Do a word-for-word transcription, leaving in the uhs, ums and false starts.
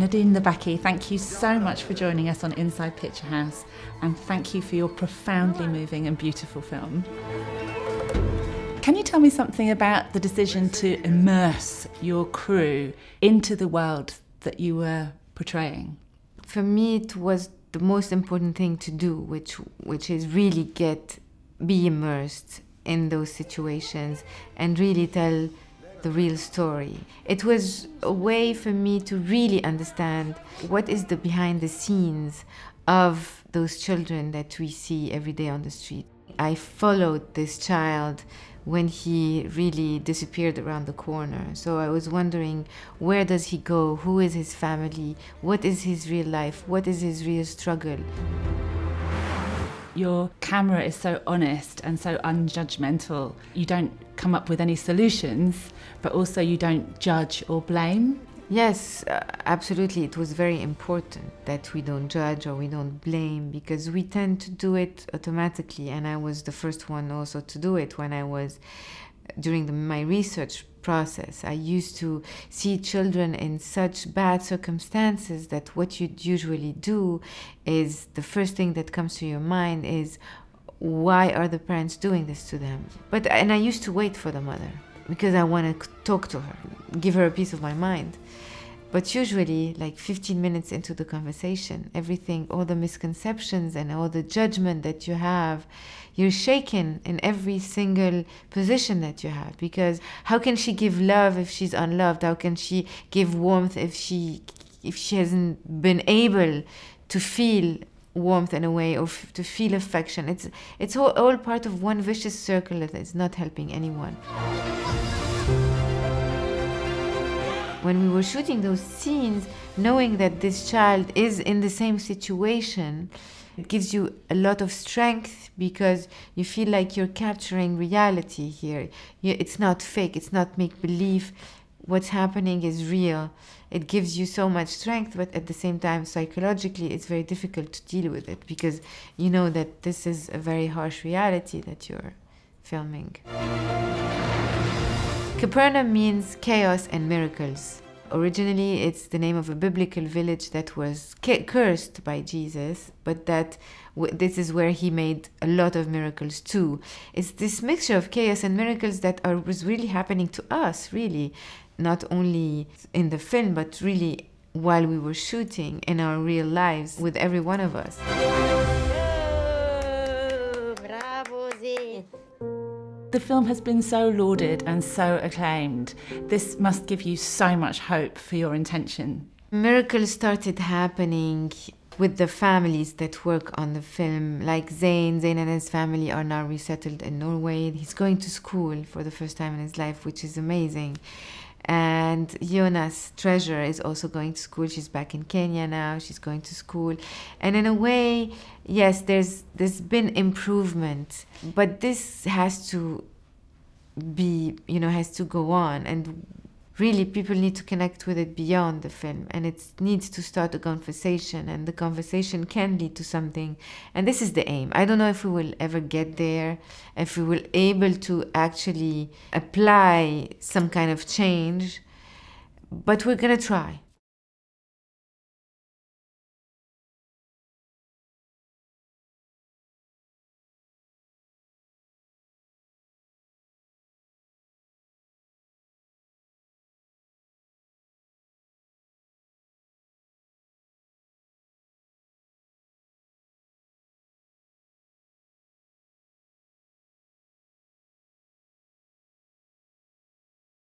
Nadine Labaki, thank you so much for joining us on Inside Picture House, and thank you for your profoundly moving and beautiful film. Can you tell me something about the decision to immerse your crew into the world that you were portraying? For me, it was the most important thing to do, which, which is really get, be immersed in those situations and really tell the real story. It was a way for me to really understand what is the behind the scenes of those children that we see every day on the street. I followed this child when he really disappeared around the corner. So I was wondering, where does he go? Who is his family? What is his real life? What is his real struggle? Your camera is so honest and so unjudgmental. You don't come up with any solutions, but also you don't judge or blame. Yes, uh, absolutely. It was very important that we don't judge or we don't blame, because we tend to do it automatically. And I was the first one also to do it when I was during the, my research process. I used to see children in such bad circumstances that what you'd usually do is the first thing that comes to your mind is, why are the parents doing this to them? But and I used to wait for the mother, because I want to talk to her, give her a piece of my mind. But usually, like fifteen minutes into the conversation, everything, all the misconceptions and all the judgment that you have, you're shaken in every single position that you have. Because how can she give love if she's unloved? How can she give warmth if she, if she hasn't been able to feel warmth in a way, or f to feel affection? It's, it's all, all part of one vicious circle that is not helping anyone. When we were shooting those scenes, knowing that this child is in the same situation, it gives you a lot of strength, because you feel like you're capturing reality here. You, it's not fake, it's not make-believe. What's happening is real. It gives you so much strength, but at the same time, psychologically, it's very difficult to deal with it, because you know that this is a very harsh reality that you're filming. Capernaum means chaos and miracles. Originally, it's the name of a biblical village that was cursed by Jesus, but that w this is where he made a lot of miracles too. It's this mixture of chaos and miracles that are was really happening to us, really, not only in the film, but really while we were shooting in our real lives with every one of us. The film has been so lauded and so acclaimed. This must give you so much hope for your intention. Miracles started happening with the families that work on the film, like Zain. Zain and his family are now resettled in Norway. He's going to school for the first time in his life, which is amazing. And Jonas Treasure is also going to school. She's back in Kenya now. She's going to school. And in a way, yes, there's, there's been improvement, but this has to be, you know, has to go on. And really, people need to connect with it beyond the film. And it needs to start a conversation, and the conversation can lead to something. And this is the aim. I don't know if we will ever get there, if we will able to actually apply some kind of change, but we're gonna try.